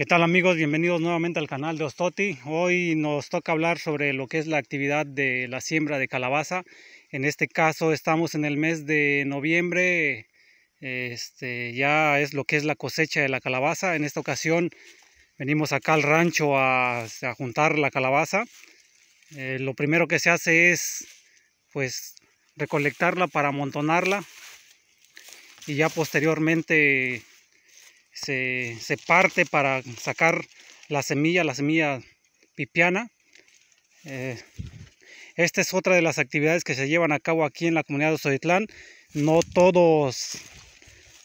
¿Qué tal amigos? Bienvenidos nuevamente al canal de Oxtoti. Hoy nos toca hablar sobre lo que es la actividad de la siembra de calabaza. En este caso estamos en el mes de noviembre, ya es lo que es la cosecha de la calabaza. En esta ocasión venimos acá al rancho a juntar la calabaza. Lo primero que se hace es pues recolectarla para amontonarla y ya posteriormente se parte para sacar la semilla pipiana. Esta es otra de las actividades que se llevan a cabo aquí en la comunidad de Oxtotitlán. No todos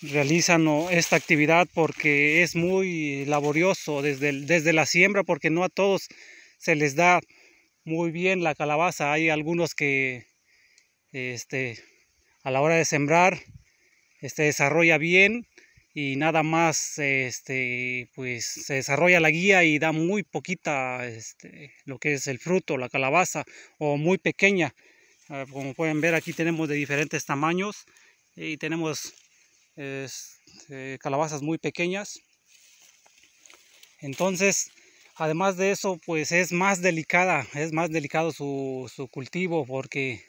realizan esta actividad porque es muy laborioso desde la siembra, porque no a todos se les da muy bien la calabaza. Hay algunos que a la hora de sembrar desarrolla bien y nada más pues se desarrolla la guía y da muy poquita lo que es el fruto, la calabaza, o muy pequeña. Como pueden ver, aquí tenemos de diferentes tamaños y tenemos calabazas muy pequeñas. Entonces, además de eso, pues es más delicado su cultivo, porque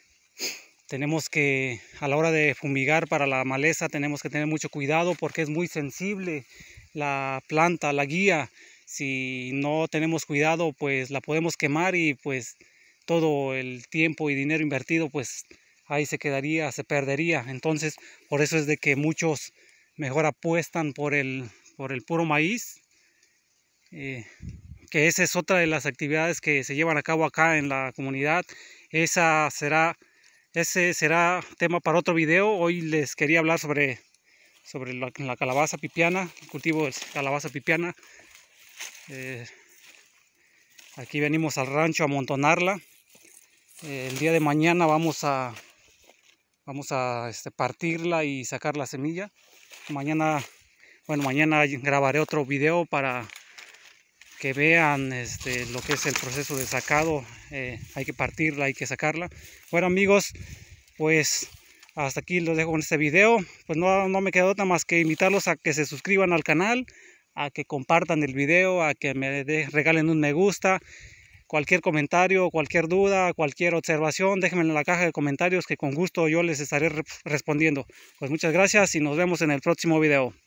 tenemos que, a la hora de fumigar para la maleza, tenemos que tener mucho cuidado porque es muy sensible la planta, la guía. Si no tenemos cuidado, pues la podemos quemar y pues todo el tiempo y dinero invertido, pues ahí se perdería. Entonces, por eso es de que muchos mejor apuestan por el puro maíz, que esa es otra de las actividades que se llevan a cabo acá en la comunidad. Ese será tema para otro video. Hoy les quería hablar sobre la calabaza pipiana, el cultivo de calabaza pipiana. Aquí venimos al rancho a amontonarla. El día de mañana vamos a partirla y sacar la semilla. Mañana grabaré otro video para que vean lo que es el proceso de sacado. Hay que partirla, hay que sacarla. Bueno amigos, pues hasta aquí los dejo con este video. Pues no me queda otra más que invitarlos a que se suscriban al canal, a que compartan el video, a que regalen un me gusta. Cualquier comentario, cualquier duda, cualquier observación, déjenme en la caja de comentarios que con gusto yo les estaré respondiendo. Pues muchas gracias y nos vemos en el próximo video.